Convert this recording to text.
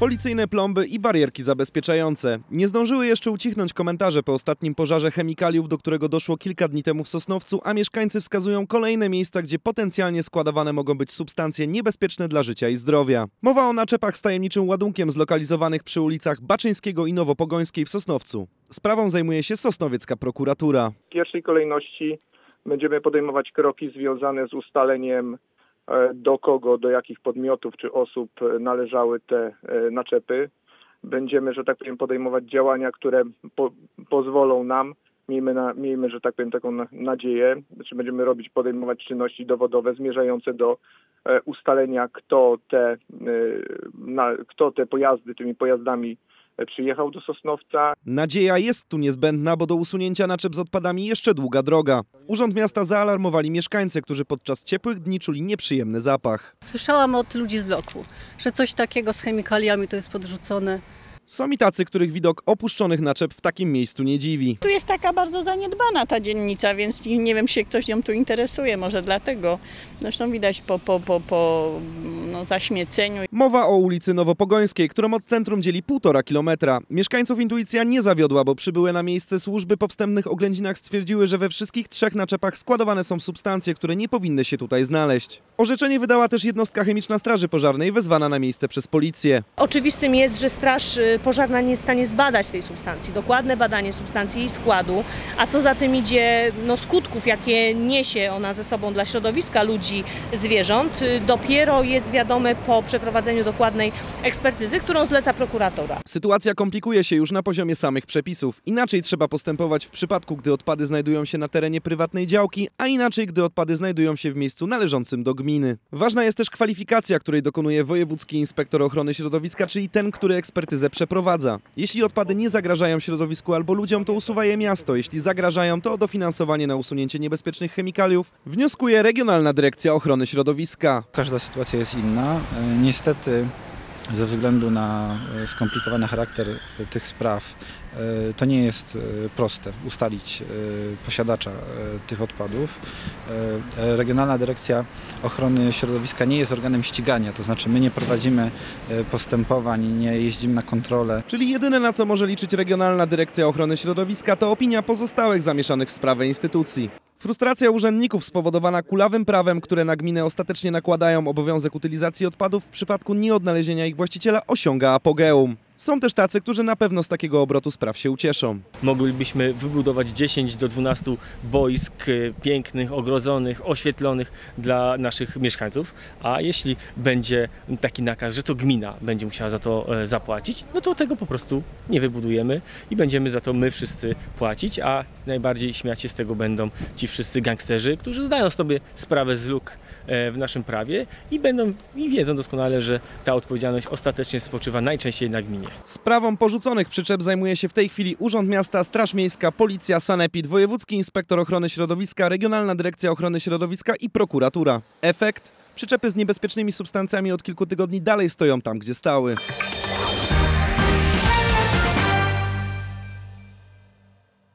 Policyjne plomby i barierki zabezpieczające. Nie zdążyły jeszcze ucichnąć komentarze po ostatnim pożarze chemikaliów, do którego doszło kilka dni temu w Sosnowcu, a mieszkańcy wskazują kolejne miejsca, gdzie potencjalnie składowane mogą być substancje niebezpieczne dla życia i zdrowia. Mowa o naczepach z tajemniczym ładunkiem zlokalizowanych przy ulicach Baczyńskiego i Nowopogońskiej w Sosnowcu. Sprawą zajmuje się Sosnowiecka Prokuratura. W pierwszej kolejności będziemy podejmować kroki związane z ustaleniem, do kogo, do jakich podmiotów czy osób należały te naczepy. Będziemy, że tak powiem, podejmować działania, które pozwolą nam, miejmy, że tak powiem, taką nadzieję, że będziemy podejmować czynności dowodowe zmierzające do ustalenia, kto te pojazdy, tymi pojazdami przyjechał do Sosnowca. Nadzieja jest tu niezbędna, bo do usunięcia naczep z odpadami jeszcze długa droga. Urząd Miasta zaalarmowali mieszkańcy, którzy podczas ciepłych dni czuli nieprzyjemny zapach. Słyszałam od ludzi z bloku, że coś takiego z chemikaliami to jest podrzucone. Są i tacy, których widok opuszczonych naczep w takim miejscu nie dziwi. Tu jest taka bardzo zaniedbana ta dzielnica, więc nie wiem, czy ktoś nią tu interesuje, może dlatego. Zresztą widać po zaśmieceniu. Mowa o ulicy Nowopogońskiej, którą od centrum dzieli 1,5 kilometra. Mieszkańców intuicja nie zawiodła, bo przybyły na miejsce służby po wstępnych oględzinach stwierdziły, że we wszystkich 3 naczepach składowane są substancje, które nie powinny się tutaj znaleźć. Orzeczenie wydała też jednostka chemiczna Straży Pożarnej, wezwana na miejsce przez policję. Oczywistym jest, że Straż Pożarna nie jest w stanie zbadać tej substancji, dokładne badanie substancji, jej składu, a co za tym idzie, skutków, jakie niesie ona ze sobą dla środowiska, ludzi, zwierząt, dopiero jest wiadome po przeprowadzeniu dokładnej ekspertyzy, którą zleca prokuratura. Sytuacja komplikuje się już na poziomie samych przepisów. Inaczej trzeba postępować w przypadku, gdy odpady znajdują się na terenie prywatnej działki, a inaczej, gdy odpady znajdują się w miejscu należącym do gminy. Ważna jest też kwalifikacja, której dokonuje Wojewódzki Inspektor Ochrony Środowiska, czyli ten, który ekspertyzę przeprowadza. Jeśli odpady nie zagrażają środowisku albo ludziom, to usuwa je miasto. Jeśli zagrażają, to o dofinansowanie na usunięcie niebezpiecznych chemikaliów wnioskuje Regionalna Dyrekcja Ochrony Środowiska. Każda sytuacja jest inna. Niestety ze względu na skomplikowany charakter tych spraw to nie jest proste ustalić posiadacza tych odpadów. Regionalna Dyrekcja Ochrony Środowiska nie jest organem ścigania, to znaczy my nie prowadzimy postępowań, nie jeździmy na kontrolę. Czyli jedyne, na co może liczyć Regionalna Dyrekcja Ochrony Środowiska, to opinia pozostałych zamieszanych w sprawę instytucji. Frustracja urzędników spowodowana kulawym prawem, które na gminę ostatecznie nakładają obowiązek utylizacji odpadów w przypadku nieodnalezienia ich właściciela, osiąga apogeum. Są też tacy, którzy na pewno z takiego obrotu spraw się ucieszą. Moglibyśmy wybudować 10 do 12 boisk pięknych, ogrodzonych, oświetlonych dla naszych mieszkańców, a jeśli będzie taki nakaz, że to gmina będzie musiała za to zapłacić, no to tego po prostu nie wybudujemy i będziemy za to my wszyscy płacić, a najbardziej śmiać się z tego będą ci wszyscy gangsterzy, którzy zdają sobie sprawę z luk w naszym prawie i wiedzą doskonale, że ta odpowiedzialność ostatecznie spoczywa najczęściej na gminie. Sprawą porzuconych przyczep zajmuje się w tej chwili Urząd Miasta, Straż Miejska, Policja, Sanepid, Wojewódzki Inspektor Ochrony Środowiska, Regionalna Dyrekcja Ochrony Środowiska i Prokuratura. Efekt? Przyczepy z niebezpiecznymi substancjami od kilku tygodni dalej stoją tam, gdzie stały.